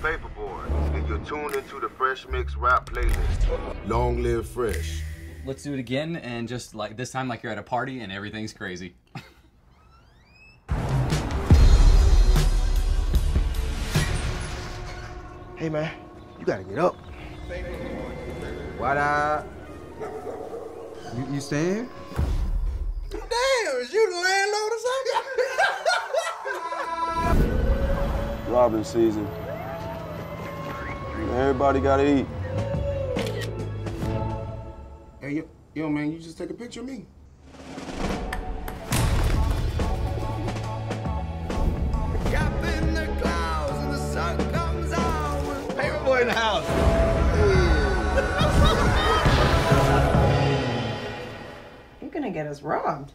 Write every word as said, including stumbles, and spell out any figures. Paperboard, and you're tuned into the Fresh Mix rap playlist. Long live Fresh. Let's do it again, and just like this time, like you're at a party and everything's crazy. Hey man, you gotta get up. What up? You, you staying? Damn, is you the landlord or something? Robbin' season. Everybody gotta eat. Hey, yo, yo, man, you just take a picture of me. Up in the clouds and the sun comes out with Paperboy in the house. You're gonna get us robbed.